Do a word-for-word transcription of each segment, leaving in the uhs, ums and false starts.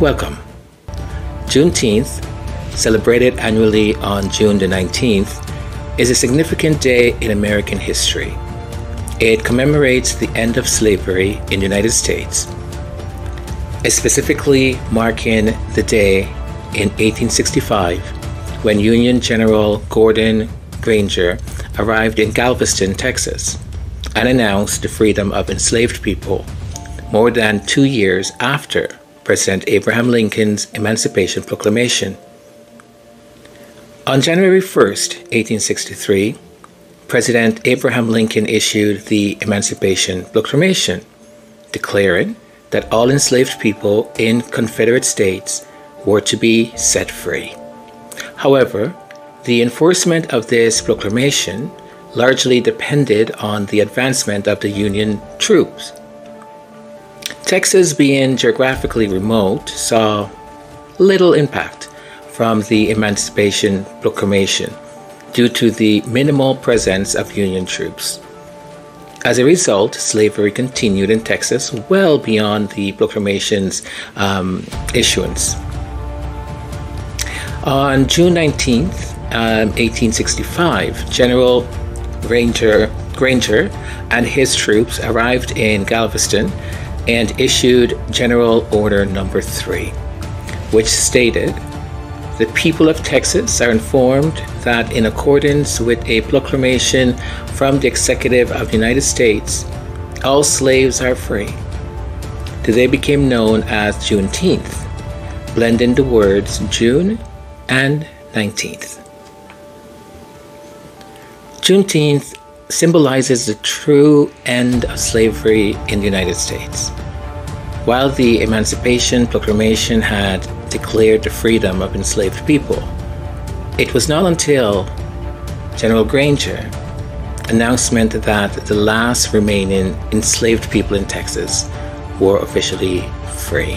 Welcome. Juneteenth, celebrated annually on June the nineteenth, is a significant day in American history. It commemorates the end of slavery in the United States, specifically marking the day in eighteen sixty-five when Union General Gordon Granger arrived in Galveston, Texas, and announced the freedom of enslaved people more than two years after President Abraham Lincoln's Emancipation Proclamation. On January first, eighteen sixty-three, President Abraham Lincoln issued the Emancipation Proclamation, declaring that all enslaved people in Confederate states were to be set free. However, the enforcement of this proclamation largely depended on the advancement of the Union troops. Texas, being geographically remote, saw little impact from the Emancipation Proclamation due to the minimal presence of Union troops. As a result, slavery continued in Texas well beyond the proclamation's um, issuance. On June nineteenth, um, eighteen sixty-five, General Granger, Granger and his troops arrived in Galveston and issued General Order number three, which stated, "The people of Texas are informed that in accordance with a proclamation from the Executive of the United States, all slaves are free." The day became known as Juneteenth, blending the words June and nineteenth. Juneteenth symbolizes the true end of slavery in the United States. While the Emancipation Proclamation had declared the freedom of enslaved people, it was not until General Granger announcement that the last remaining enslaved people in Texas were officially free.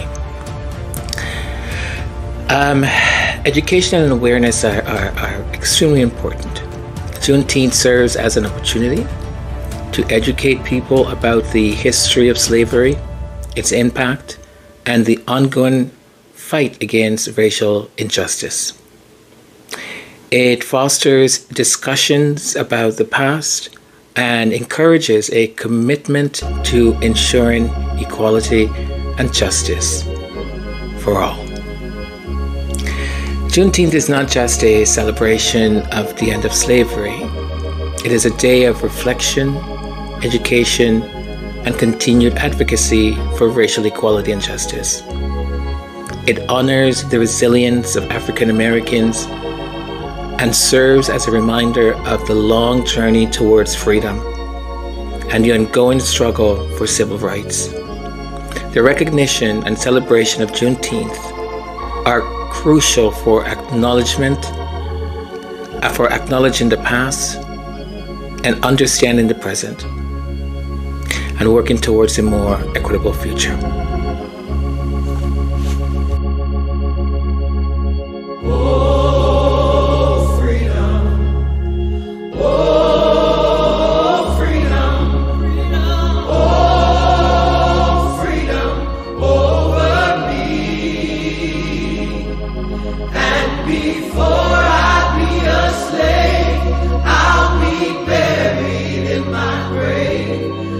Um, education and awareness are, are, are extremely important. Juneteenth serves as an opportunity to educate people about the history of slavery, its impact, and the ongoing fight against racial injustice. It fosters discussions about the past and encourages a commitment to ensuring equality and justice for all. Juneteenth is not just a celebration of the end of slavery. It is a day of reflection, education, and continued advocacy for racial equality and justice. It honors the resilience of African Americans and serves as a reminder of the long journey towards freedom and the ongoing struggle for civil rights. The recognition and celebration of Juneteenth are crucial for acknowledgement, for acknowledging the past and understanding the present, and working towards a more equitable future.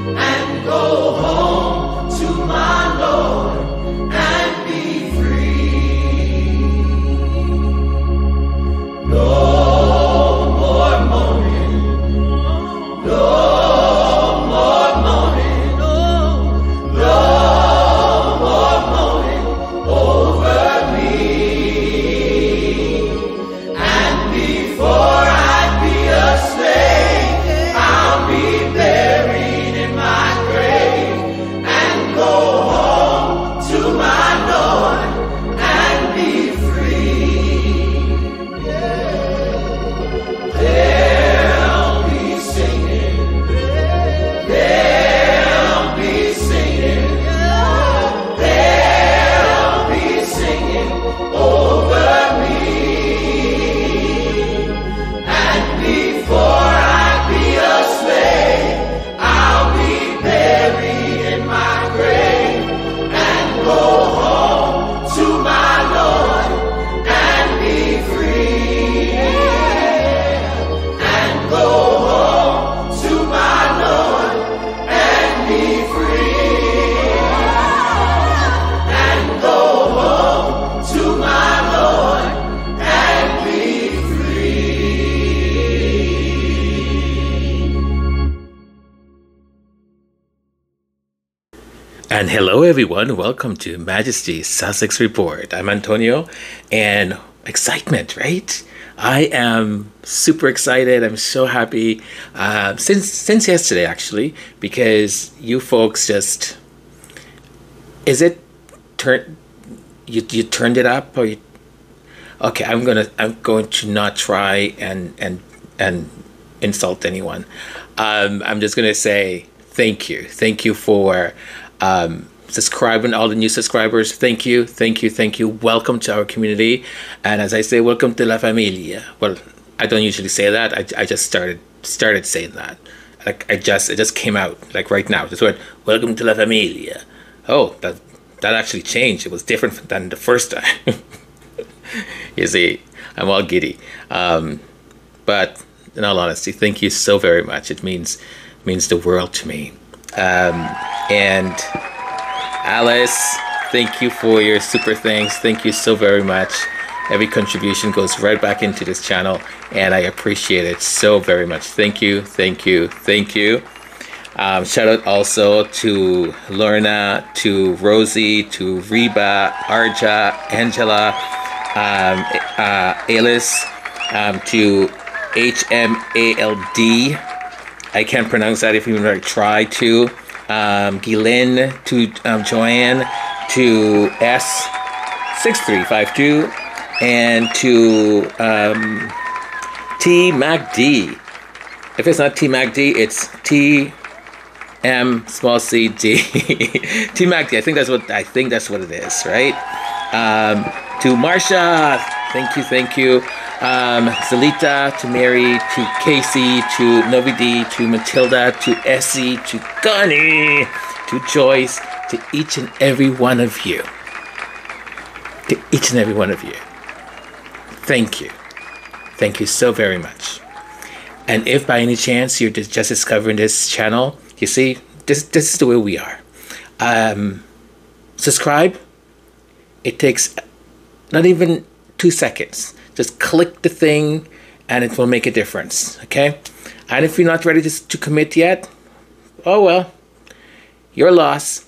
And go home to my Lord. And hello everyone, welcome to Majesty's Sussex Report. I'm Antonio, and excitement, right? I am super excited. I'm so happy uh, since since yesterday, actually, because you folks just is it turn you you turned it up or you, okay? I'm gonna I'm going to not try and and and insult anyone. Um, I'm just gonna say thank you, thank you for um, subscribing, all the new subscribers. Thank you, thank you, thank you. Welcome to our community, and as I say, welcome to la familia. Well, I don't usually say that. I, I just started started saying that. Like I just it just came out like right now. Just went welcome to la familia. Oh, that that actually changed. It was different than the first time. You see, I'm all giddy. Um, but in all honesty, thank you so very much. It means means the world to me. Um, and Alice, thank you for your super thanks. Thank you so very much. Every contribution goes right back into this channel, and I appreciate it so very much. Thank you, thank you, thank you. Um, shout out also to Lorna, to Rosie, to Reba, Arja, Angela, um, uh, Alice, um, to H M A L D. I can't pronounce that if you like, try to. Um, Ghislaine, to um, Joanne, to S six three five two, and to um, T Mac D. If it's not T Mac D, it's T M small C D. T Mac D. I think that's what I think that's what it is, right? Um, to Marsha, thank you, thank you. Um, Zelita, to Mary, to Casey, to Novidi, to Matilda, to Essie, to Connie, to Joyce, to each and every one of you. To each and every one of you. Thank you. Thank you so very much. And if by any chance you're just discovering this channel, you see, this, this is the way we are. Um, subscribe. It takes not even two seconds. Just click the thing and it will make a difference, okay? And if you're not ready to, to commit yet, oh well, your loss.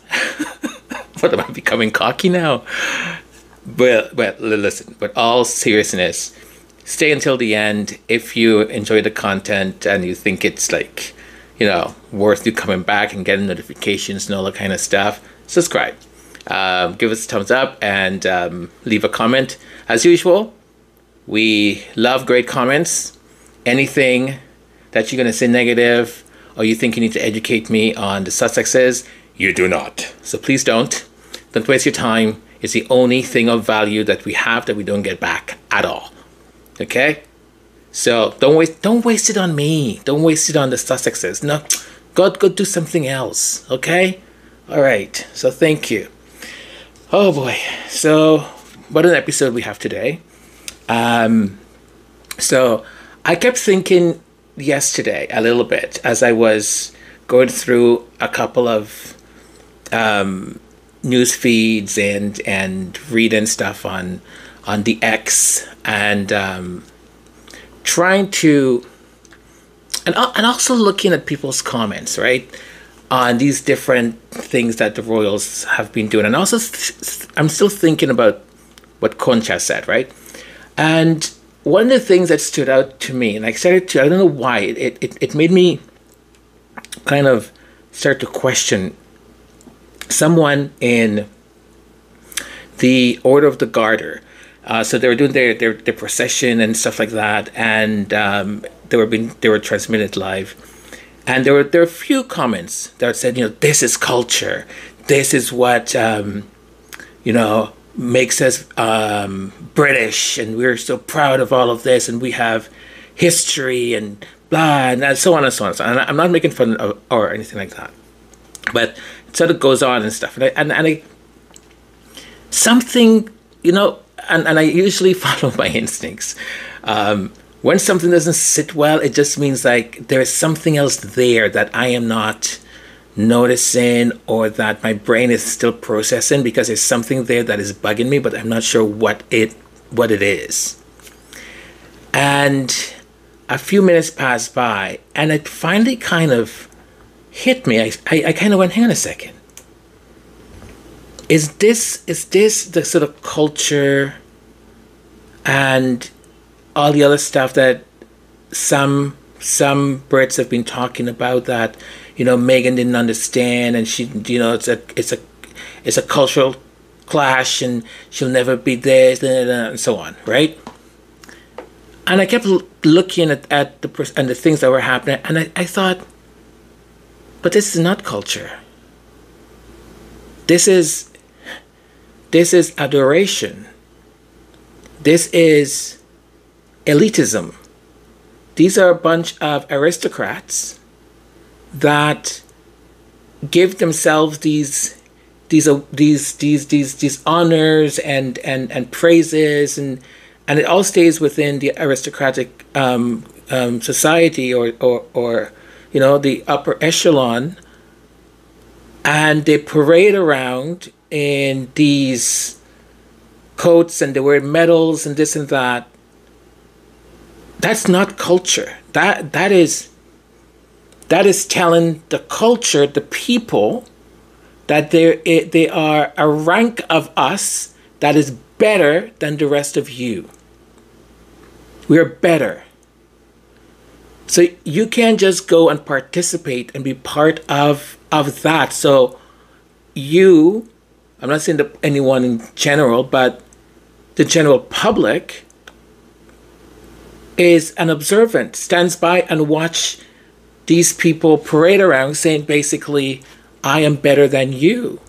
What am I becoming cocky now? But, but listen, but all seriousness, stay until the end. If you enjoy the content and you think it's like, you know, worth you coming back and getting notifications and all that kind of stuff, subscribe. Um, give us a thumbs up and um, leave a comment. As usual, we love great comments. Anything that you're going to say negative or you think you need to educate me on the Sussexes, you do not. So please don't. Don't waste your time. It's the only thing of value that we have that we don't get back at all. Okay? So don't waste, don't waste it on me. Don't waste it on the Sussexes. No, go, go do something else. Okay? All right. So thank you. Oh boy. So what an episode we have today. Um, so I kept thinking yesterday a little bit as I was going through a couple of um, news feeds and and reading stuff on on the X and um, trying to and and also looking at people's comments, right, on these different things that the royals have been doing, and also th I'm still thinking about what Concha said, right. And one of the things that stood out to me, and I started to, I don't know why, it, it, it made me kind of start to question someone in the Order of the Garter. Uh, so they were doing their, their, their procession and stuff like that, and um, they were being, they were transmitted live. And there were, there were a few comments that said, you know, this is culture. This is what, um, you know, makes us um, British, and we're so proud of all of this, and we have history and blah, and so on and so on and so on. And I'm not making fun of or anything like that, but it sort of goes on and stuff. And I, and, and I something, you know, and, and I usually follow my instincts. Um, when something doesn't sit well, it just means like there is something else there that I am not noticing, or that my brain is still processing, because there's something there that is bugging me, but I'm not sure what it what it is. And a few minutes passed by, and it finally kind of hit me. I, I, I kind of went, hang on a second. Is this is this the sort of culture and all the other stuff that some some Brits have been talking about, that, you know, Meghan didn't understand, and she, you know, it's a it's a it's a cultural clash, and she'll never be there, and so on, right? And I kept looking at, at the and the things that were happening, and I, I thought, but this is not culture. This is this is adoration. This is elitism. These are a bunch of aristocrats that give themselves these these uh, these these these these honors and and and praises, and and it all stays within the aristocratic um, um, society, or, or or you know, the upper echelon. And they parade around in these coats, and they wear medals and this and that. That's not culture. That that is that is telling the culture, the people, that they they are a rank of us that is better than the rest of you. We're better. So you can't just go and participate and be part of of that. So you, I'm not saying that anyone in general, but the general public is an observant, stands by and watch these people parade around saying basically, I am better than you.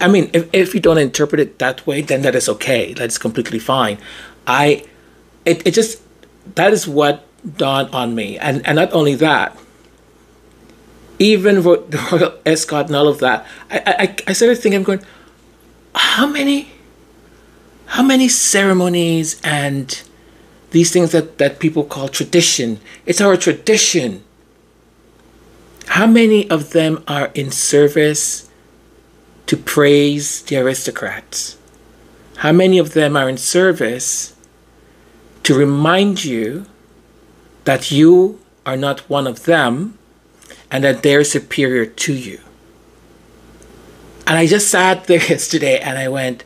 I mean, if, if you don't interpret it that way, then that is okay. That's completely fine. I, it, it just, that is what dawned on me. And, and not only that, even ro the Royal Ascot and all of that, I, I, I started thinking, I'm going, how many, how many ceremonies and these things that, that people call tradition, it's our tradition, how many of them are in service to praise the aristocrats? How many of them are in service to remind you that you are not one of them, and that they're superior to you? And I just sat there yesterday and I went,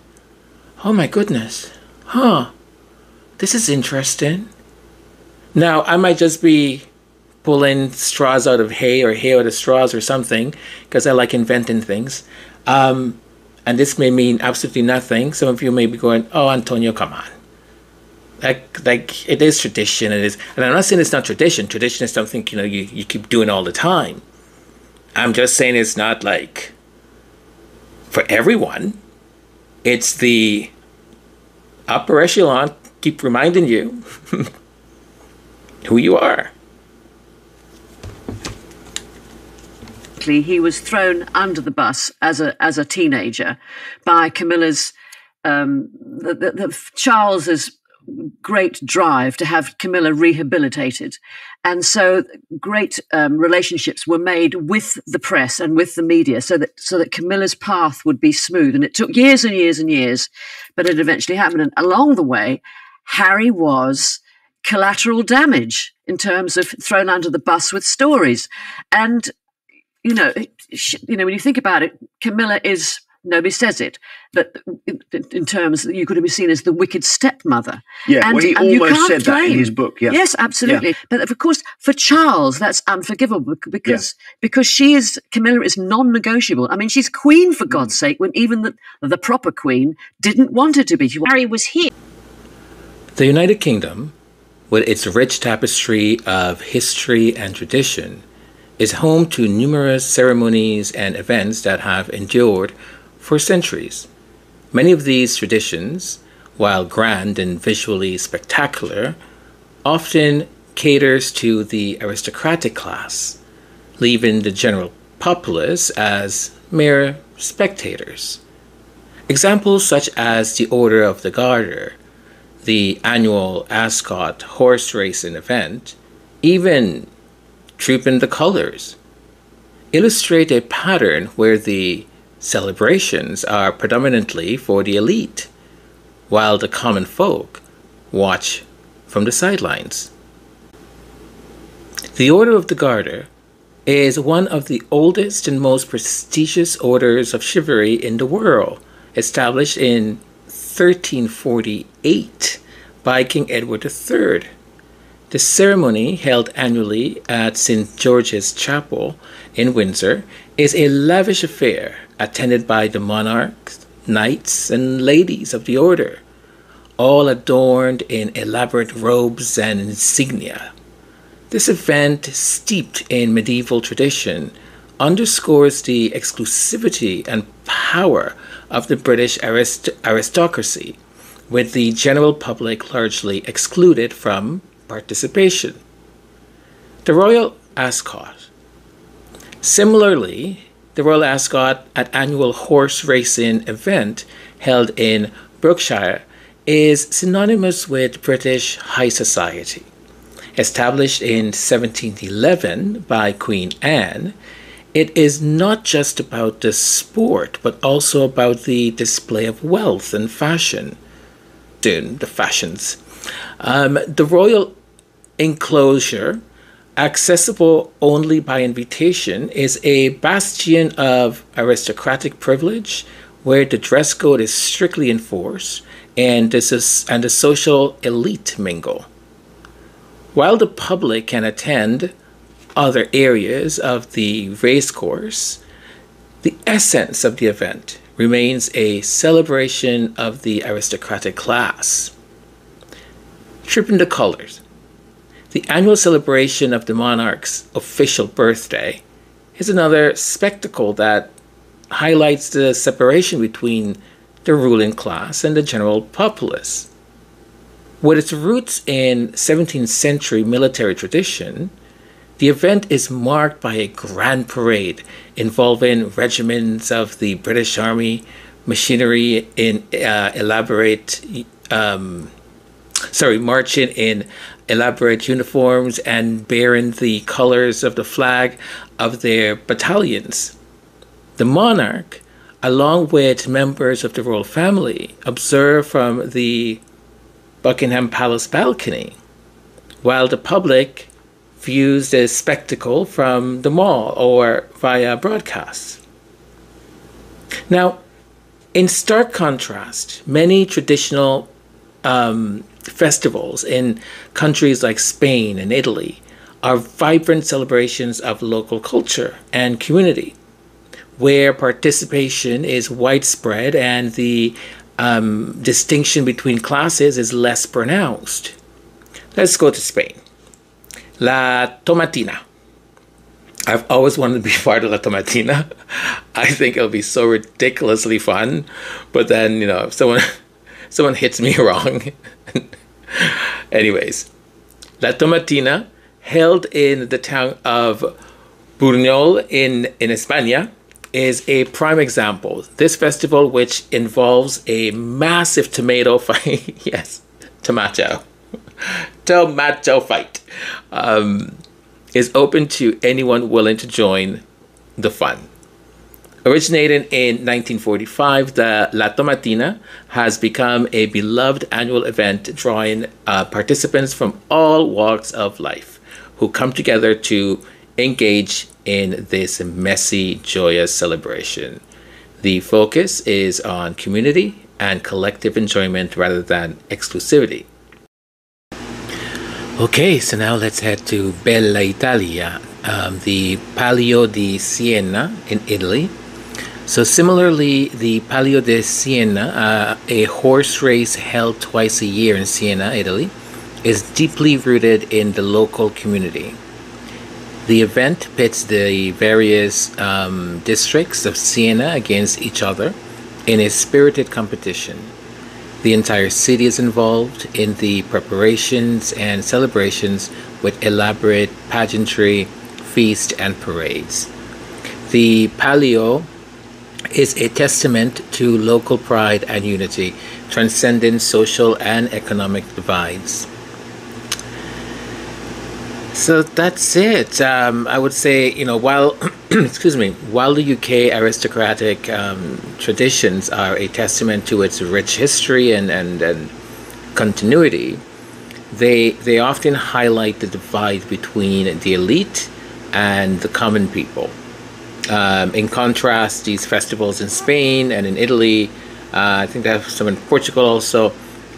oh my goodness, huh, this is interesting. Now, I might just be pulling straws out of hay, or hay out of straws or something, because I like inventing things. Um, and this may mean absolutely nothing. Some of you may be going, oh, Antonio, come on. Like, like it is tradition. It is, and I'm not saying it's not tradition. Tradition is something, you know, you, you keep doing all the time. I'm just saying it's not like for everyone. It's the upper echelon keep reminding you who you are. He was thrown under the bus as a as a teenager by Camilla's um, the, the, the Charles's great drive to have Camilla rehabilitated. And so great um, relationships were made with the press and with the media so that so that Camilla's path would be smooth. And it took years and years and years, but it eventually happened. And along the way, Harry was collateral damage in terms of thrown under the bus with stories. And, you know, she, you know, when you think about it, Camilla is... nobody says it, but in terms that you could have been seen as the wicked stepmother. Yeah, and, well, he and almost said blame. that in his book. Yeah. Yes, absolutely. Yeah. But of course, for Charles, that's unforgivable because yeah. because she is Camilla is non-negotiable. I mean, she's queen for God's sake. When even the the proper queen didn't want her to be. Harry was here. The United Kingdom, with its rich tapestry of history and tradition, is home to numerous ceremonies and events that have endured for centuries. Many of these traditions, while grand and visually spectacular, often caters to the aristocratic class, leaving the general populace as mere spectators. Examples such as the Order of the Garter, the annual Ascot horse racing event, even Trooping the Colours, illustrate a pattern where the celebrations are predominantly for the elite, while the common folk watch from the sidelines. The Order of the Garter is one of the oldest and most prestigious orders of chivalry in the world, established in thirteen forty-eight by King Edward the Third. The ceremony, held annually at St George's Chapel in Windsor, is a lavish affair attended by the monarchs, knights, and ladies of the order, all adorned in elaborate robes and insignia. This event, steeped in medieval tradition, underscores the exclusivity and power of the British arist aristocracy, with the general public largely excluded from participation. The Royal Ascot. Similarly, the Royal Ascot, an annual horse racing event held in Berkshire, is synonymous with British high society. Established in seventeen eleven by Queen Anne, it is not just about the sport, but also about the display of wealth and fashion. The fashions. Um, the royal enclosure, accessible only by invitation, is a bastion of aristocratic privilege, where the dress code is strictly enforced and this is, and the social elite mingle. While the public can attend other areas of the racecourse, the essence of the event remains a celebration of the aristocratic class. Trooping the Colours. The annual celebration of the monarch's official birthday is another spectacle that highlights the separation between the ruling class and the general populace. With its roots in seventeenth century military tradition, the event is marked by a grand parade involving regiments of the British Army, machinery in uh, elaborate, um, sorry, marching in elaborate uniforms and bearing the colors of the flag of their battalions. The monarch, along with members of the royal family, observe from the Buckingham Palace balcony, while the public views the spectacle from the mall or via broadcasts. Now, in stark contrast, many traditional um, festivals in countries like Spain and Italy are vibrant celebrations of local culture and community, where participation is widespread and the um, distinction between classes is less pronounced. Let's go to Spain. La Tomatina. I've always wanted to be part of La Tomatina. I think it'll be so ridiculously fun, but then, you know, if someone, someone hits me wrong. Anyways, La Tomatina, held in the town of Buñol in, in España, is a prime example. This festival, which involves a massive tomato fight, yes, tomato, tomato fight, um, is open to anyone willing to join the fun. Originating in nineteen forty-five, the La Tomatina has become a beloved annual event, drawing uh, participants from all walks of life who come together to engage in this messy, joyous celebration. The focus is on community and collective enjoyment rather than exclusivity. Okay, so now let's head to Bella Italia, um, the Palio di Siena in Italy. So similarly, the Palio di Siena, uh, a horse race held twice a year in Siena, Italy, is deeply rooted in the local community. The event pits the various um, districts of Siena against each other in a spirited competition. The entire city is involved in the preparations and celebrations with elaborate pageantry, feasts, and parades. The Palio is a testament to local pride and unity, transcending social and economic divides. So that's it. Um, I would say, you know, while, excuse me, while the U K aristocratic um, traditions are a testament to its rich history and, and, and continuity, they, they often highlight the divide between the elite and the common people. Um, in contrast, these festivals in Spain and in Italy, uh, I think they have some in Portugal also,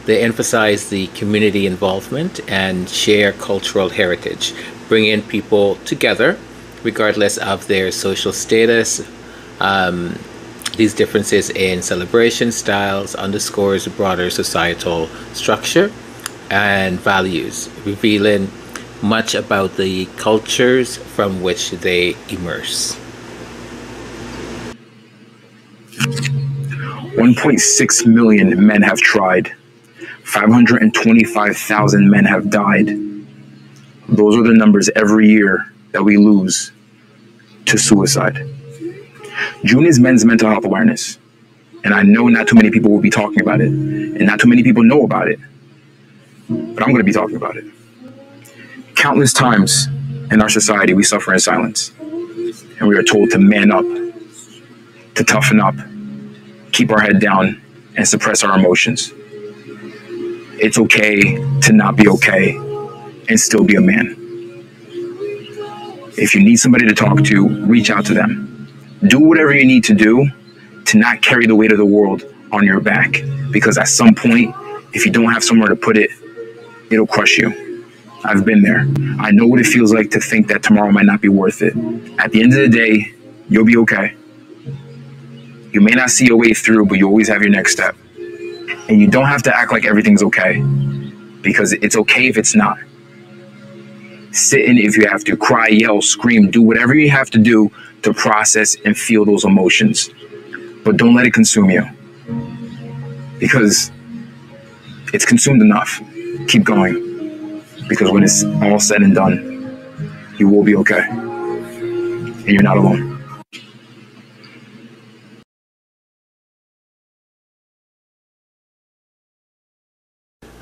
they emphasize the community involvement and share cultural heritage, bring in people together regardless of their social status. Um, these differences in celebration styles underscores broader societal structure and values, revealing much about the cultures from which they emerge. one point six million men have tried. five hundred twenty-five thousand men have died. Those are the numbers every year that we lose to suicide. June is Men's Mental Health Awareness, and I know not too many people will be talking about it, and not too many people know about it, but I'm going to be talking about it. Countless times in our society, we suffer in silence, and we are told to man up, to toughen up, keep our head down, and suppress our emotions. It's okay to not be okay and still be a man. If you need somebody to talk to, reach out to them. Do whatever you need to do to not carry the weight of the world on your back, because at some point, if you don't have somewhere to put it, it'll crush you. I've been there. I know what it feels like to think that tomorrow might not be worth it. At the end of the day, you'll be okay. You may not see your way through, but you always have your next step. And you don't have to act like everything's okay, because it's okay if it's not. Sit in if you have to, cry, yell, scream, do whatever you have to do to process and feel those emotions. But don't let it consume you, because it's consumed enough. Keep going, because when it's all said and done, you will be okay, and you're not alone.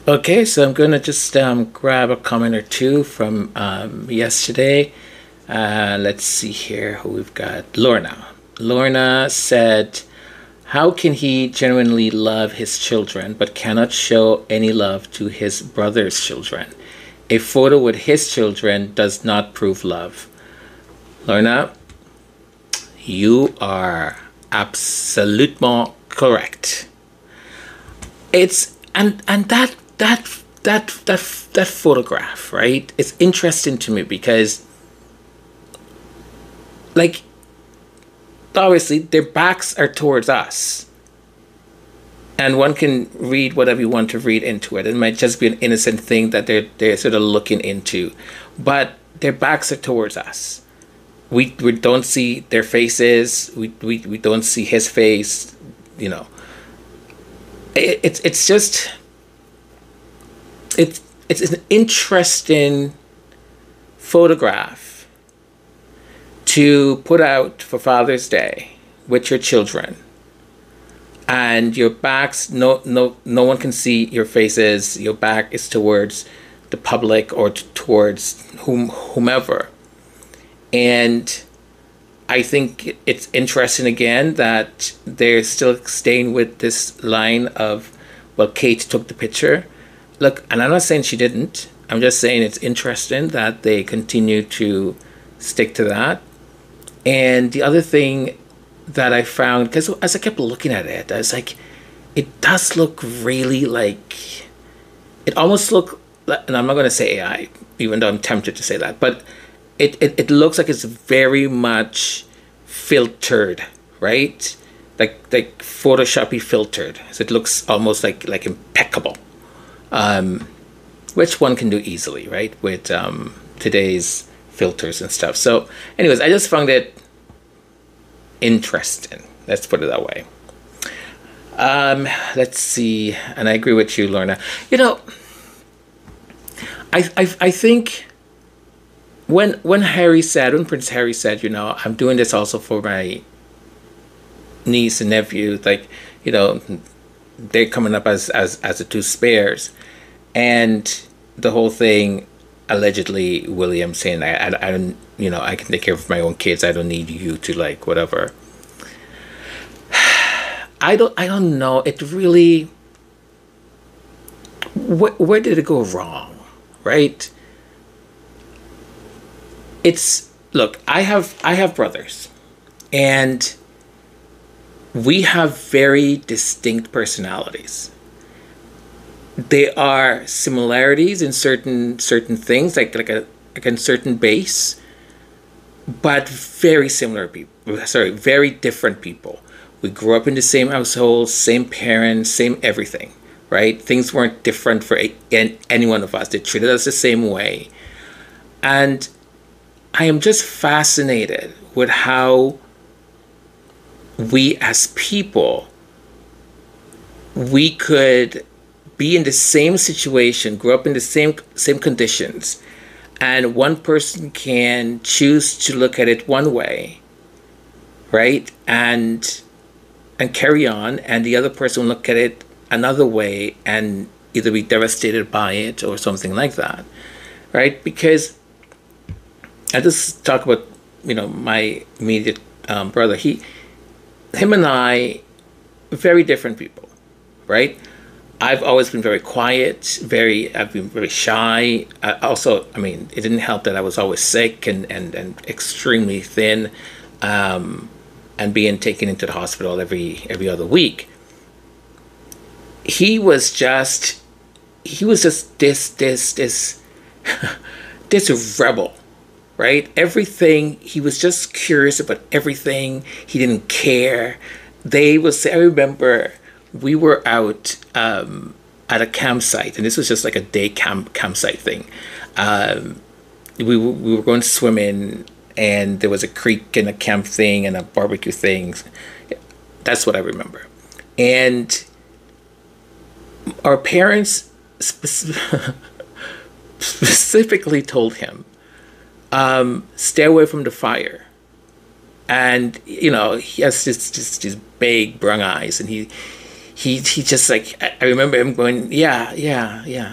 Okay, so I'm going to just um, grab a comment or two from um, yesterday. Uh, let's see here who we've got. Lorna. Lorna said, how can he genuinely love his children but cannot show any love to his brother's children? A photo with his children does not prove love. Lorna, you are absolutely correct. It's, and, and that That, that that that photograph, right? It's interesting to me because, like, obviously their backs are towards us, and one can read whatever you want to read into it. It might just be an innocent thing that they're they're sort of looking into, but their backs are towards us. We we don't see their faces. We we we don't see his face. You know, it, it's it's just. It's, it's an interesting photograph to put out for Father's Day with your children, and your backs, no, no, no one can see your faces. Your back is towards the public or towards whom, whomever. And I think it's interesting again that they're still staying with this line of, well, Kate took the picture. Look, and I'm not saying she didn't. I'm just saying it's interesting that they continue to stick to that. And the other thing that I found, because as I kept looking at it, I was like, it does look really like, it almost look, and I'm not going to say A I, even though I'm tempted to say that, but it, it, it looks like it's very much filtered, right? Like, like Photoshop-y filtered. So it looks almost like, like impeccable. Um, which one can do easily, right? With um, today's filters and stuff. So anyways, I just found it interesting. Let's put it that way. Um, let's see. And I agree with you, Lorna. You know, I, I, I think when, when Harry said, when Prince Harry said, you know, I'm doing this also for my niece and nephew, like, you know, they're coming up as, as, as the two spares, and the whole thing, allegedly William saying, I, I, I don't, you know, I can take care of my own kids. I don't need you to, like, whatever. I don't, I don't know. It really, wh where did it go wrong? Right? It's, look, I have I have brothers, and we have very distinct personalities. There are similarities in certain certain things, like like a like a certain base, but very similar people. Sorry, very different people. We grew up in the same household, same parents, same everything, right? Things weren't different for a, any one of us. They treated us the same way, and I am just fascinated with how we as people, we could be in the same situation, grow up in the same same conditions, and one person can choose to look at it one way, right? And and carry on, and the other person will look at it another way and either be devastated by it or something like that, right? Because I just talk about, you know, my immediate um, brother. He, him and I, very different people, right? I've always been very quiet, very, I've been very shy. I also, I mean, it didn't help that I was always sick and, and, and extremely thin, um, and being taken into the hospital every, every other week. He was just, he was just this, this, this, this rebel. Right? Everything, he was just curious about everything. He didn't care. They would say, I remember we were out um, at a campsite, and this was just like a day camp campsite thing. Um, we, we were going swimming, and there was a creek and a camp thing and a barbecue thing. That's what I remember. And our parents spe- specifically told him, Um, stay away from the fire. And, you know, he has just just these big brown eyes, and he he he just like, I remember him going, yeah, yeah, yeah.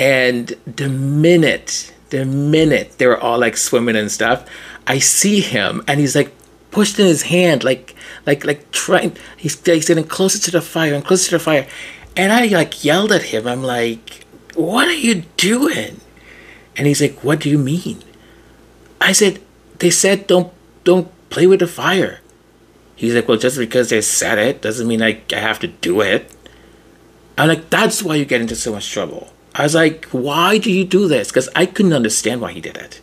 And the minute, the minute they were all like swimming and stuff, I see him and he's like pushed in his hand, like like like trying, he's, he's getting closer to the fire and closer to the fire. And I like yelled at him. I'm like, what are you doing? And he's like, what do you mean? I said, they said don't don't play with the fire. He's like, well, just because they said it doesn't mean I, I have to do it. I'm like, that's why you get into so much trouble. I was like, why do you do this? Because I couldn't understand why he did it,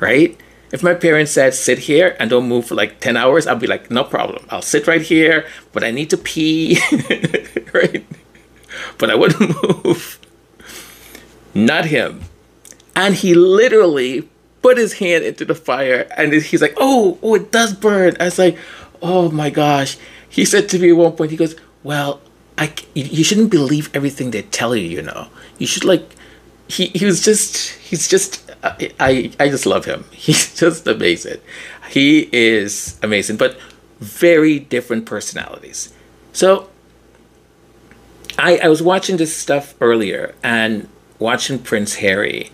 right? If my parents said, sit here and don't move for like ten hours, I'd be like, no problem. I'll sit right here, but I need to pee, right? But I wouldn't move. Not him. And he literally put his hand into the fire, and he's like, oh, oh, it does burn. I was like, oh my gosh. He said to me at one point, he goes, well, I, you shouldn't believe everything they tell you, you know. You should like, he, he was just, he's just, I, I, I just love him. He's just amazing. He is amazing, but very different personalities. So I, I was watching this stuff earlier and watching Prince Harry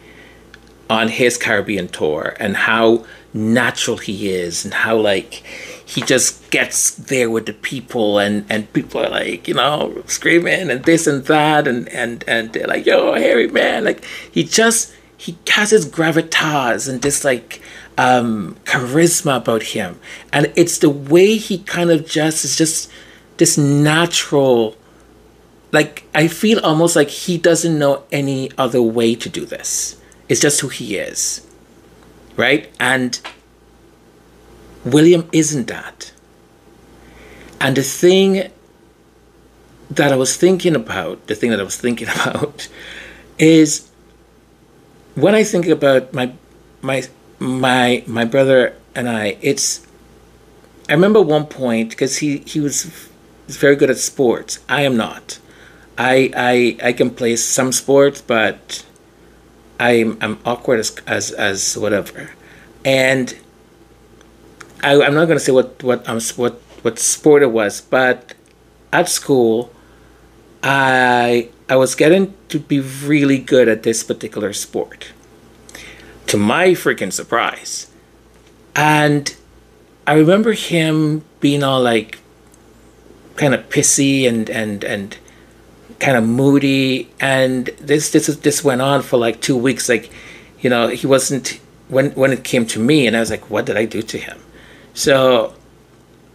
on his Caribbean tour, and how natural he is, and how like he just gets there with the people, and and people are like, you know, screaming and this and that, and and and they're like, yo, Harry, man, like he just he has his gravitas and this like um charisma about him, and it's the way he kind of just is just this natural, like I feel almost like he doesn't know any other way to do this. It's just who he is, right? And William isn't that. And the thing that I was thinking about, the thing that I was thinking about is when I think about my my my my brother and I, it's, I remember one point, because he, he was very good at sports. I am not. I I I can play some sports, but I'm, I'm awkward as, as, as whatever. And I, I'm not going to say what, what, um, what, what sport it was, but at school, I, I was getting to be really good at this particular sport, to my freaking surprise. And I remember him being all like kind of pissy and, and, and, kind of moody, and this this this went on for like two weeks. Like, you know, he wasn't when when it came to me, and I was like, what did I do to him? So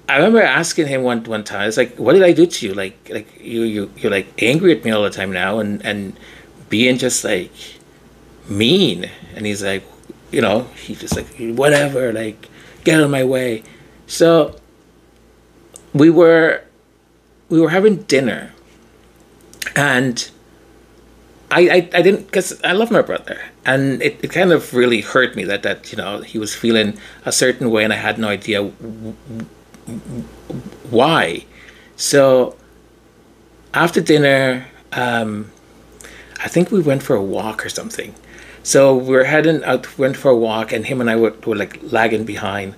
I remember asking him one one time, it's like, what did I do to you? Like like you you you're like angry at me all the time now, and and being just like mean. And he's like, you know, he just like, whatever, like, get out of my way. So we were we were having dinner, and I, I, I didn't, because I love my brother, and it, it kind of really hurt me that, that, you know, he was feeling a certain way and I had no idea w w why. So after dinner, um, I think we went for a walk or something. So we were heading out, went for a walk, and him and I were, were like lagging behind.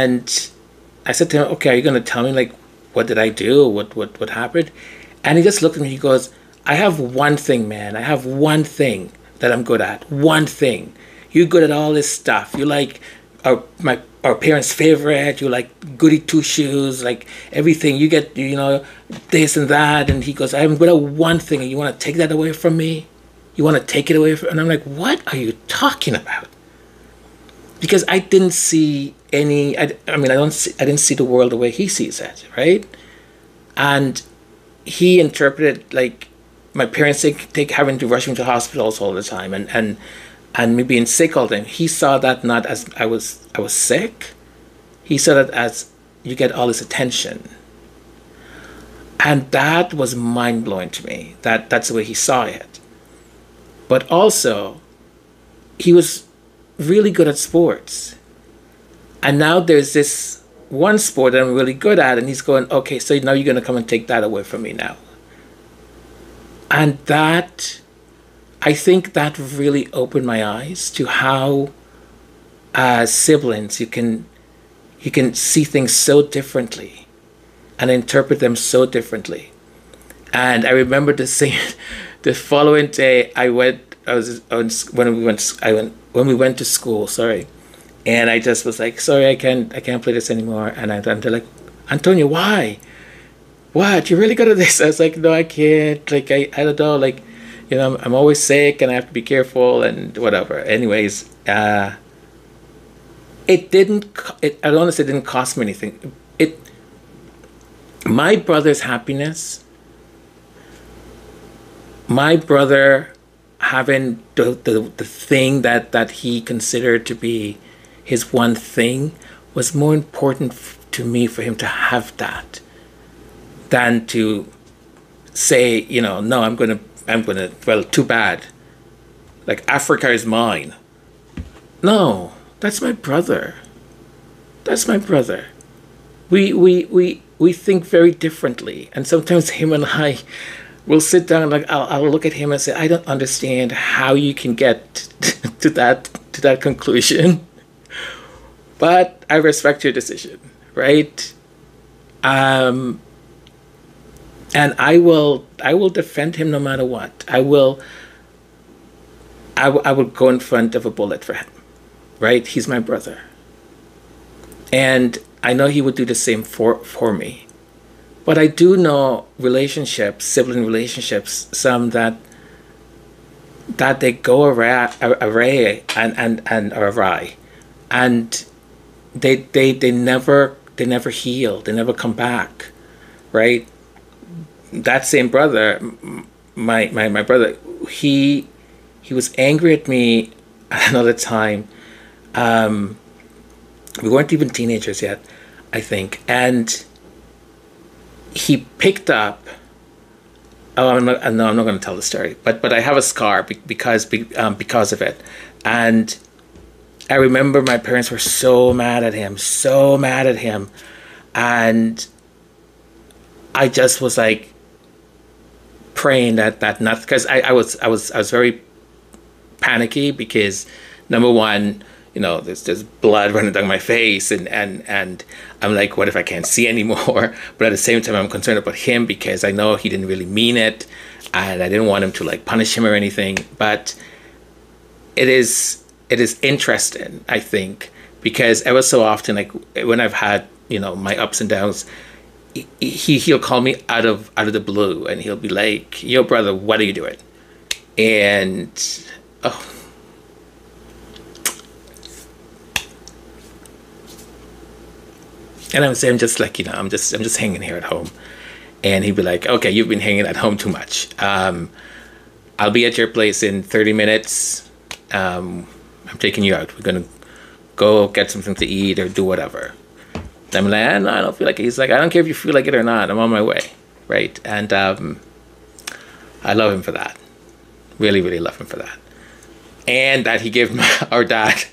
And I said to him, okay, are you going to tell me, like, what did I do? What, what, what happened? And he just looked at me, he goes, I have one thing, man. I have one thing that I'm good at. One thing. You're good at all this stuff. You like our my our parents' favorite. You like goody two shoes. Like everything. You get, you know, this and that. And he goes, I'm good at one thing, and you want to take that away from me? You want to take it away from? And I'm like, what are you talking about? Because I didn't see any. I, I mean, I don't. See, I didn't see the world the way he sees it, right? And he interpreted like. My parents take, take having to rush into hospitals all the time, and, and and me being sick all the time. He saw that not as I was I was sick. He saw that as you get all this attention. And that was mind blowing to me. That that's the way he saw it. But also, he was really good at sports. And now there's this one sport that I'm really good at, and he's going, okay, so now you're gonna come and take that away from me now. And that, I think that really opened my eyes to how, as siblings, you can, you can see things so differently and interpret them so differently. And I remember the same, the following day, I went, I was, I was, when we went, I went, when we went to school, sorry. And I just was like, sorry, I can't, I can't play this anymore. And, I, and they're like, Antonio, why? What, you really good at this? I was like, no, I can't. Like, I, I don't know. Like, you know, I'm, I'm always sick and I have to be careful and whatever. Anyways, uh, it didn't, it, I honestly didn't cost me anything. It, my brother's happiness, my brother having the, the, the thing that, that he considered to be his one thing was more important f to me for him to have that. Than to say, you know, no, I'm gonna, I'm gonna, well, too bad. Like, Africa is mine. No, that's my brother. That's my brother. We, we, we, we think very differently. And sometimes him and I will sit down and like, I'll, I'll look at him and say, I don't understand how you can get to that, to that conclusion. But I respect your decision, right? Um, And I will, I will defend him no matter what. I will, I, w I will go in front of a bullet for him, right? He's my brother. And I know he would do the same for, for me. But I do know relationships, sibling relationships, some that, that they go array, array and, and, and awry. And they, they, they never, they never heal. They never come back, right? That same brother, my, my, my brother, he, he was angry at me at another time. Um, we weren't even teenagers yet, I think. And he picked up, oh, I'm not, no, I'm not going to tell the story, but, but I have a scar because, um, because of it. And I remember my parents were so mad at him, so mad at him. And I just was like, praying that that not because I, I was I was I was very panicky because number one, you know, there's there's blood running down my face and and and I'm like, what if I can't see anymore? But at the same time, I'm concerned about him because I know he didn't really mean it, and I didn't want him to like punish him or anything. But it is it is interesting, I think, because ever so often, like when I've had, you know, my ups and downs. He he'll call me out of out of the blue, and he'll be like, "Yo, brother, what are you doing?" And oh, And I would say, I'm just like, you know, I'm just I'm just hanging here at home. And he'd be like, okay, you've been hanging at home too much. Um, I'll be at your place in thirty minutes. Um, I'm taking you out. We're going to go get something to eat or do whatever. I'm like, I don't, I don't feel like it. He's like, I don't care if you feel like it or not. I'm on my way, right? And um, I love him for that. Really, really love him for that. And that he gave my, our dad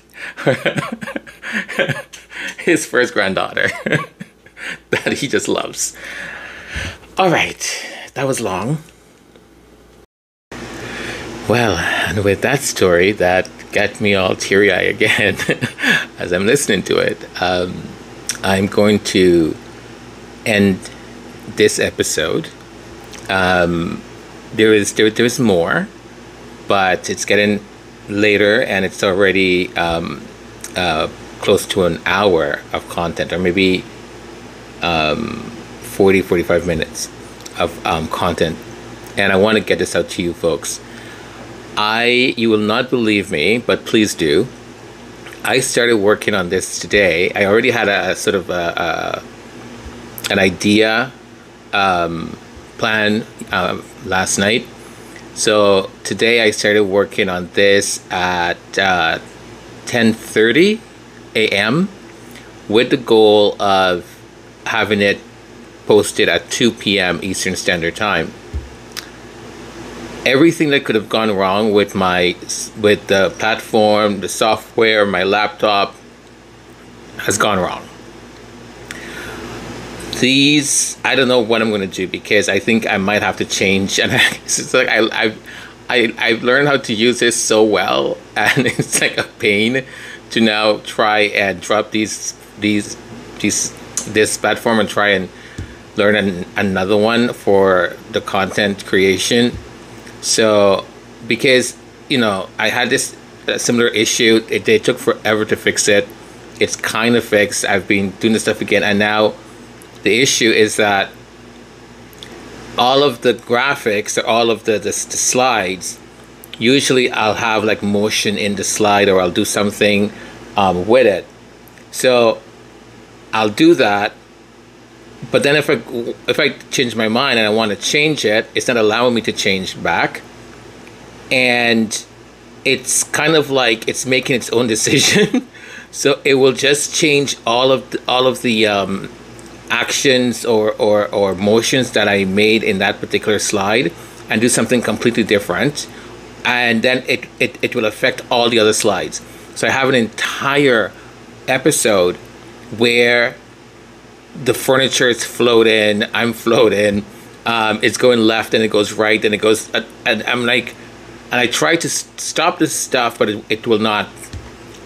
his first granddaughter that he just loves. All right, that was long. Well, and with that story, that got me all teary-eyed again as I'm listening to it. Um, I'm going to end this episode. Um, there is there there's more, but it's getting later and it's already um, uh, close to an hour of content, or maybe um, forty, forty-five minutes of um, content. And I want to get this out to you folks. I, you will not believe me, but please do. I started working on this today. I already had a, a sort of a, a, an idea um, plan uh, last night. So today I started working on this at uh, ten thirty a m with the goal of having it posted at two p m Eastern Standard Time. Everything that could have gone wrong with my with the platform, the software, my laptop has gone wrong. These, I don't know what I'm gonna do, because I think I might have to change. And it's like I I've I, I've learned how to use this so well, and it's like a pain to now try and drop these these these this platform and try and learn an, another one for the content creation. So, because, you know, I had this uh, similar issue. It they took forever to fix it. It's kind of fixed. I've been doing this stuff again. And now the issue is that all of the graphics, or all of the, the, the slides, usually I'll have like motion in the slide, or I'll do something um, with it. So I'll do that. But then if I, if I change my mind and I want to change it, it's not allowing me to change back. And it's kind of like it's making its own decision. So it will just change all of the, all of the um, actions or, or, or motions that I made in that particular slide and do something completely different. And then it, it, it will affect all the other slides. So I have an entire episode where the furniture is floating, I'm floating, um, it's going left and it goes right and it goes, uh, and I'm like, and I try to st stop this stuff, but it, it will not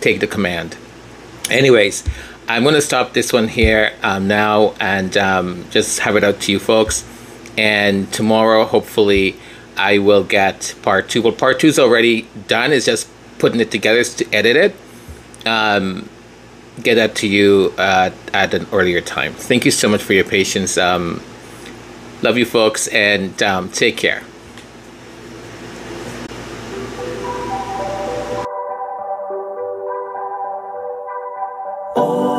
take the command. Anyways, I'm going to stop this one here um, now and um, just have it out to you folks. And tomorrow, hopefully, I will get part two. Well, part two is already done. It's just putting it together to edit it. Um, get that to you uh, at an earlier time. Thank you so much for your patience. Um, love you folks, and um, take care. Oh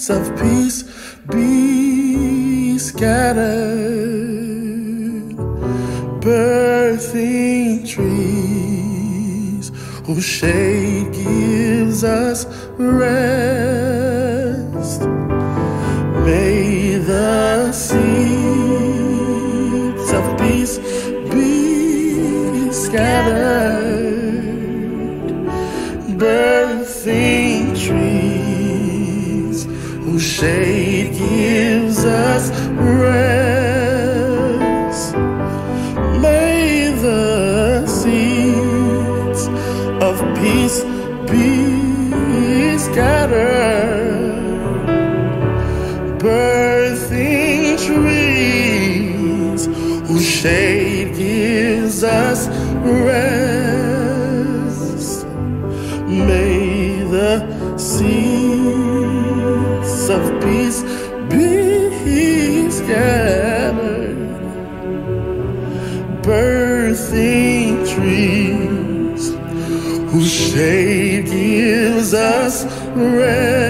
Lights of peace be scattered, birthing trees whose shade gives us rest. May the seeds of peace be scattered, birthing trees whose shade gives us rest. May the seeds of peace be scattered, birthing trees whose shade gives us rest. May the seeds of peace be scattered, birthing trees whose shade gives us rest.